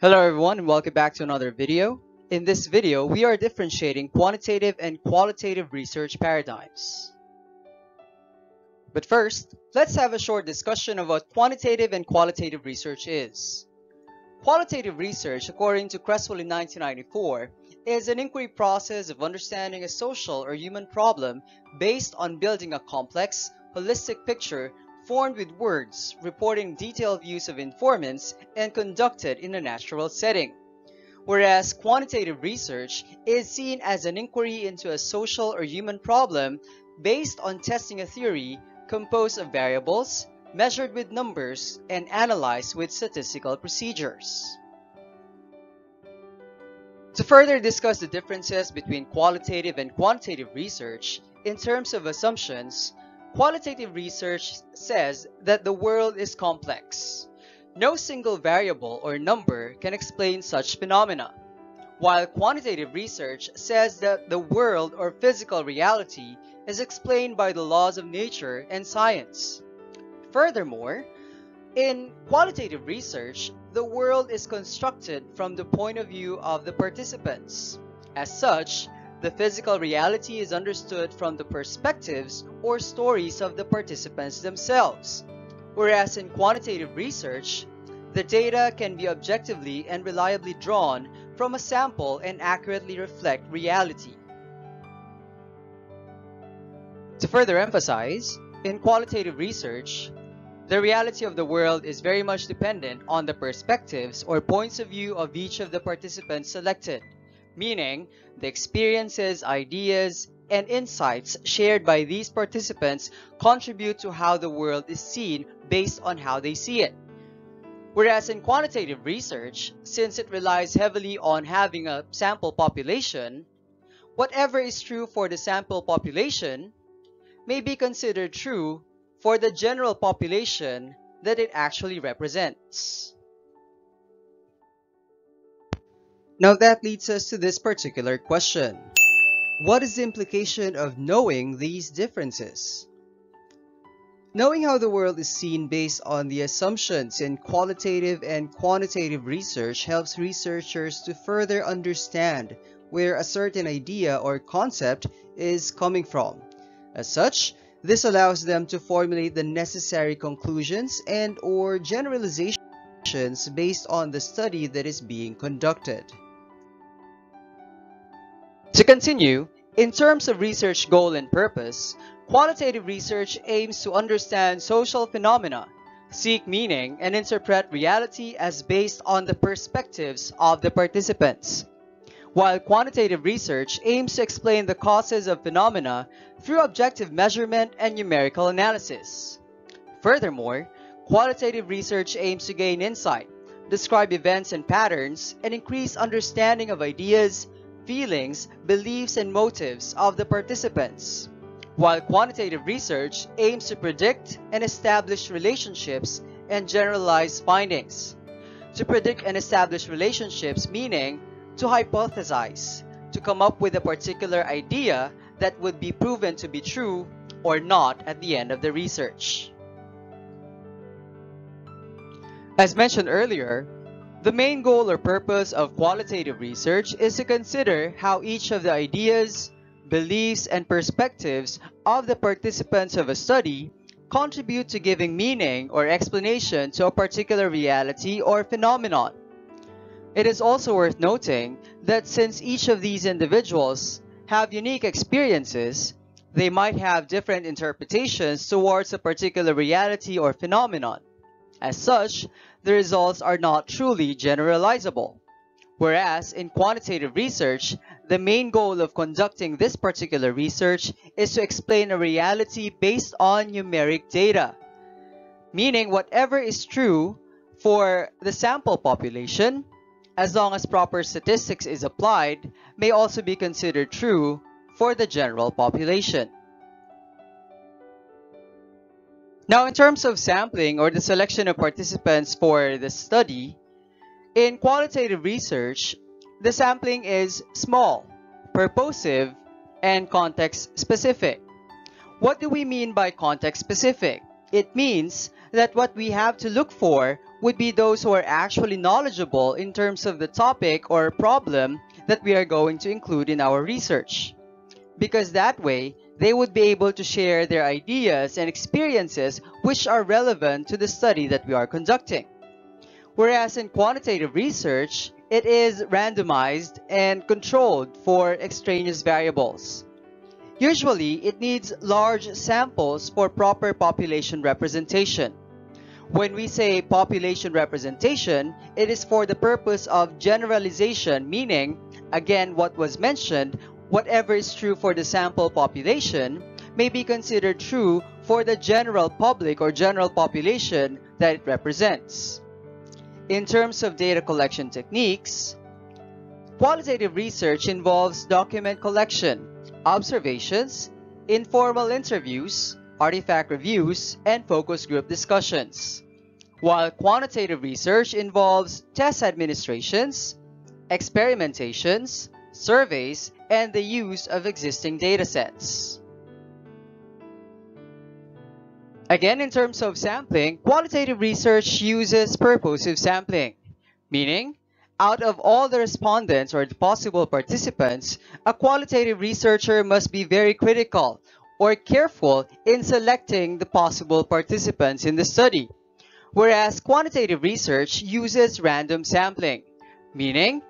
Hello everyone, and welcome back to another video. In this video, we are differentiating quantitative and qualitative research paradigms. But first, let's have a short discussion of what quantitative and qualitative research is. Qualitative research, according to Creswell in 1994, is an inquiry process of understanding a social or human problem based on building a complex, holistic picture formed with words, reporting detailed views of informants, and conducted in a natural setting. Whereas quantitative research is seen as an inquiry into a social or human problem based on testing a theory composed of variables, measured with numbers, and analyzed with statistical procedures. To further discuss the differences between qualitative and quantitative research in terms of assumptions, qualitative research says that the world is complex. No single variable or number can explain such phenomena, while quantitative research says that the world or physical reality is explained by the laws of nature and science. Furthermore, in qualitative research, the world is constructed from the point of view of the participants. As such, the physical reality is understood from the perspectives or stories of the participants themselves, whereas in quantitative research, the data can be objectively and reliably drawn from a sample and accurately reflect reality. To further emphasize, in qualitative research, the reality of the world is very much dependent on the perspectives or points of view of each of the participants selected, meaning the experiences, ideas, and insights shared by these participants contribute to how the world is seen based on how they see it. Whereas in quantitative research, since it relies heavily on having a sample population, whatever is true for the sample population may be considered true for the general population that it actually represents. Now that leads us to this particular question. What is the implication of knowing these differences? Knowing how the world is seen based on the assumptions in qualitative and quantitative research helps researchers to further understand where a certain idea or concept is coming from. As such, this allows them to formulate the necessary conclusions and/or generalizations based on the study that is being conducted. To continue, in terms of research goal and purpose, qualitative research aims to understand social phenomena, seek meaning, and interpret reality as based on the perspectives of the participants, while quantitative research aims to explain the causes of phenomena through objective measurement and numerical analysis. Furthermore, qualitative research aims to gain insight, describe events and patterns, and increase understanding of ideas, feelings, beliefs, and motives of the participants, while quantitative research aims to predict and establish relationships and generalize findings. To predict and establish relationships meaning to hypothesize, to come up with a particular idea that would be proven to be true or not at the end of the research. As mentioned earlier, the main goal or purpose of qualitative research is to consider how each of the ideas, beliefs, and perspectives of the participants of a study contribute to giving meaning or explanation to a particular reality or phenomenon. It is also worth noting that since each of these individuals have unique experiences, they might have different interpretations towards a particular reality or phenomenon. As such, the results are not truly generalizable. Whereas in quantitative research, the main goal of conducting this particular research is to explain a reality based on numeric data, meaning whatever is true for the sample population, as long as proper statistics is applied, may also be considered true for the general population. Now, in terms of sampling or the selection of participants for the study, in qualitative research, the sampling is small, purposive, and context-specific. What do we mean by context-specific? It means that what we have to look for would be those who are actually knowledgeable in terms of the topic or problem that we are going to include in our research, because that way they would be able to share their ideas and experiences which are relevant to the study that we are conducting. Whereas in quantitative research, it is randomized and controlled for extraneous variables. Usually, it needs large samples for proper population representation. When we say population representation, it is for the purpose of generalization, meaning, again, what was mentioned, whatever is true for the sample population may be considered true for the general public or general population that it represents. In terms of data collection techniques, qualitative research involves document collection, observations, informal interviews, artifact reviews, and focus group discussions, while quantitative research involves test administrations, experimentations, surveys, and the use of existing datasets. Again, in terms of sampling, qualitative research uses purposive sampling, meaning out of all the respondents or the possible participants, a qualitative researcher must be very critical or careful in selecting the possible participants in the study, whereas quantitative research uses random sampling, meaning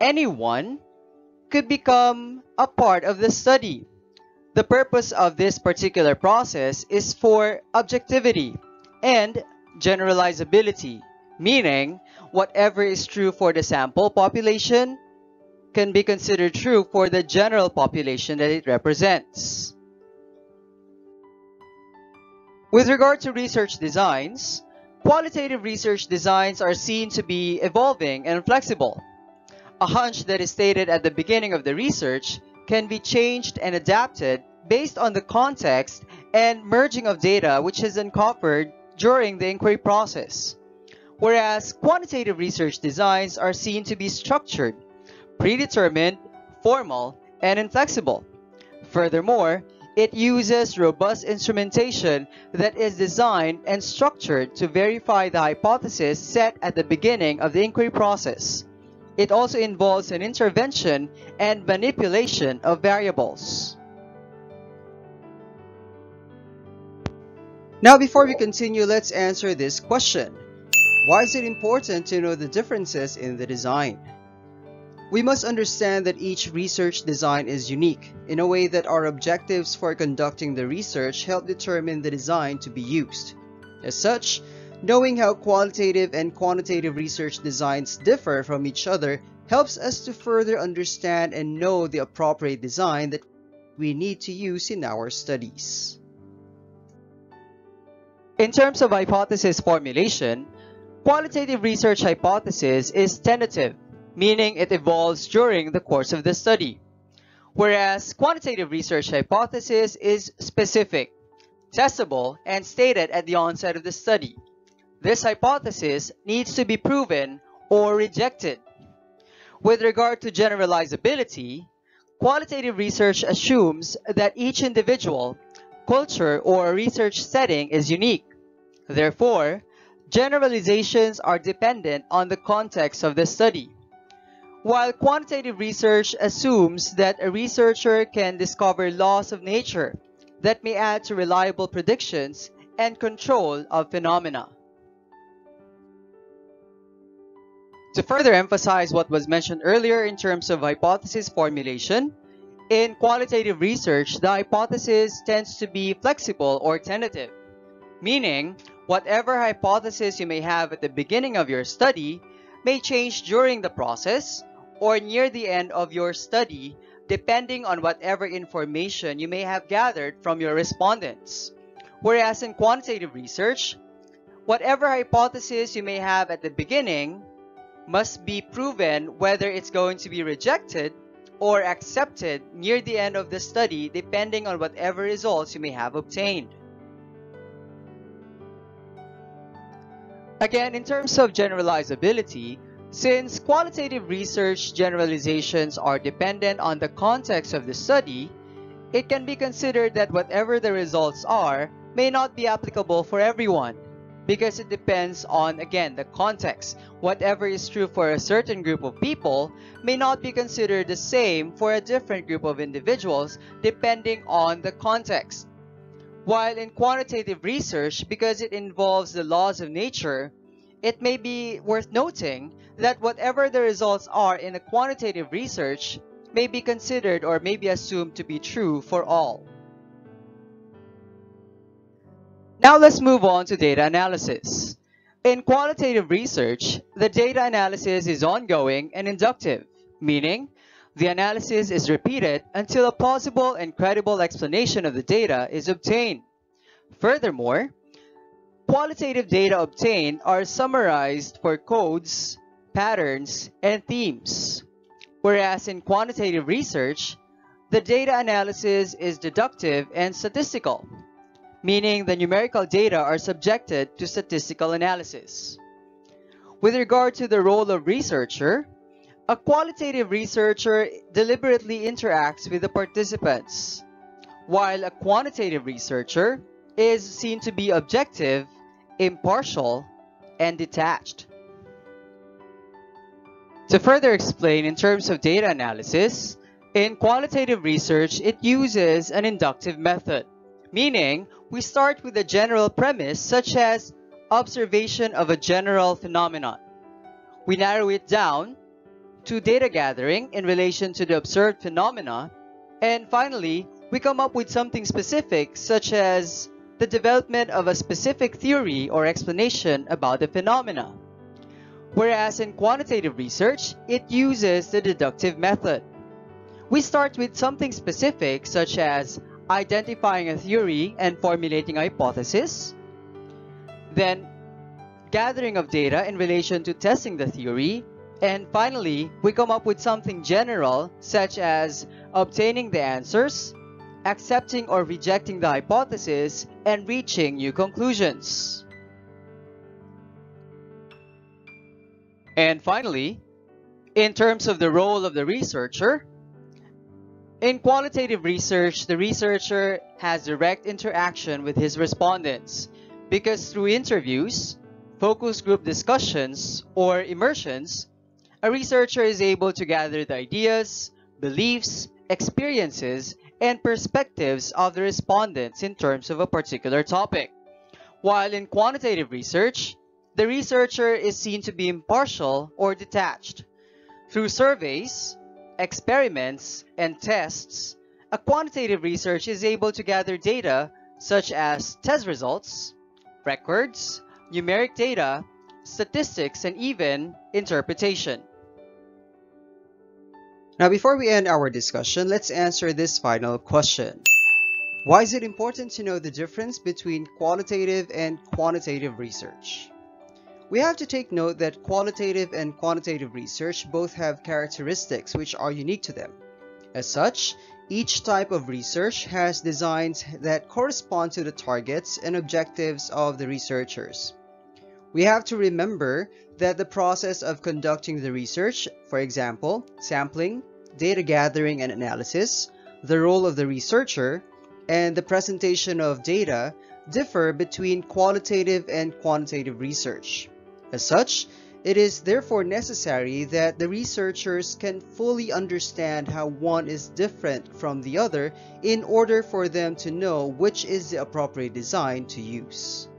anyone could become a part of the study. The purpose of this particular process is for objectivity and generalizability, meaning whatever is true for the sample population can be considered true for the general population that it represents. With regard to research designs, qualitative research designs are seen to be evolving and flexible. A hunch that is stated at the beginning of the research can be changed and adapted based on the context and merging of data which is uncovered during the inquiry process. Whereas quantitative research designs are seen to be structured, predetermined, formal, and inflexible. Furthermore, it uses robust instrumentation that is designed and structured to verify the hypothesis set at the beginning of the inquiry process. It also involves an intervention and manipulation of variables. Now, before we continue, let's answer this question. Why is it important to know the differences in the design? We must understand that each research design is unique in a way that our objectives for conducting the research help determine the design to be used. As such, knowing how qualitative and quantitative research designs differ from each other helps us to further understand and know the appropriate design that we need to use in our studies. In terms of hypothesis formulation, qualitative research hypothesis is tentative, meaning it evolves during the course of the study, whereas quantitative research hypothesis is specific, testable, and stated at the onset of the study. This hypothesis needs to be proven or rejected. With regard to generalizability, qualitative research assumes that each individual, culture, or research setting is unique. Therefore, generalizations are dependent on the context of the study, while quantitative research assumes that a researcher can discover laws of nature that may add to reliable predictions and control of phenomena. To further emphasize what was mentioned earlier in terms of hypothesis formulation, in qualitative research, the hypothesis tends to be flexible or tentative, meaning whatever hypothesis you may have at the beginning of your study may change during the process or near the end of your study depending on whatever information you may have gathered from your respondents. Whereas in quantitative research, whatever hypothesis you may have at the beginning must be proven whether it's going to be rejected or accepted near the end of the study depending on whatever results you may have obtained. Again, in terms of generalizability, since qualitative research generalizations are dependent on the context of the study, it can be considered that whatever the results are may not be applicable for everyone because it depends on, again, the context. Whatever is true for a certain group of people may not be considered the same for a different group of individuals depending on the context. While in quantitative research, because it involves the laws of nature, it may be worth noting that whatever the results are in a quantitative research may be considered or may be assumed to be true for all. Now let's move on to data analysis. In qualitative research, the data analysis is ongoing and inductive, meaning the analysis is repeated until a plausible and credible explanation of the data is obtained. Furthermore, qualitative data obtained are summarized for codes, patterns, and themes. Whereas in quantitative research, the data analysis is deductive and statistical, meaning the numerical data are subjected to statistical analysis. With regard to the role of researcher, a qualitative researcher deliberately interacts with the participants, while a quantitative researcher is seen to be objective, impartial, and detached. To further explain in terms of data analysis, in qualitative research, it uses an inductive method, meaning we start with a general premise such as observation of a general phenomenon. We narrow it down to data gathering in relation to the observed phenomena, and finally, we come up with something specific such as the development of a specific theory or explanation about the phenomena. Whereas in quantitative research, it uses the deductive method. We start with something specific such as identifying a theory and formulating a hypothesis, then gathering of data in relation to testing the theory, and finally, we come up with something general such as obtaining the answers, accepting or rejecting the hypothesis, and reaching new conclusions. And finally, in terms of the role of the researcher, in qualitative research, the researcher has direct interaction with his respondents because through interviews, focus group discussions, or immersions, a researcher is able to gather the ideas, beliefs, experiences, and perspectives of the respondents in terms of a particular topic. While in quantitative research, the researcher is seen to be impartial or detached. Through surveys, experiments, and tests, a quantitative researcher is able to gather data such as test results, records, numeric data, statistics, and even interpretation. Now, before we end our discussion, let's answer this final question. Why is it important to know the difference between qualitative and quantitative research? We have to take note that qualitative and quantitative research both have characteristics which are unique to them. As such, each type of research has designs that correspond to the targets and objectives of the researchers. We have to remember that the process of conducting the research, for example, sampling, data gathering and analysis, the role of the researcher, and the presentation of data differ between qualitative and quantitative research. As such, it is therefore necessary that the researchers can fully understand how one is different from the other in order for them to know which is the appropriate design to use.